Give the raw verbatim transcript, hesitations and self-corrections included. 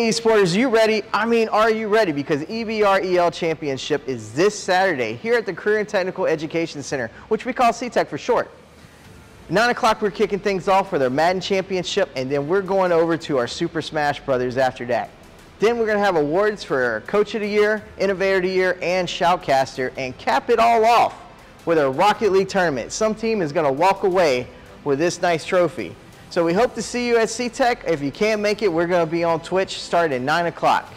Hey, eSporters, you ready? I mean, are you ready? Because E B R E L Championship is this Saturday here at the Career and Technical Education Center, which we call C-Tech for short. nine o'clock, we're kicking things off with our Madden Championship, and then we're going over to our Super Smash Brothers after that. Then we're going to have awards for Coach of the Year, Innovator of the Year, and Shoutcaster, and cap it all off with our Rocket League tournament. Some team is going to walk away with this nice trophy. So we hope to see you at C-Tech. If you can't make it, we're going to be on Twitch starting at nine o'clock.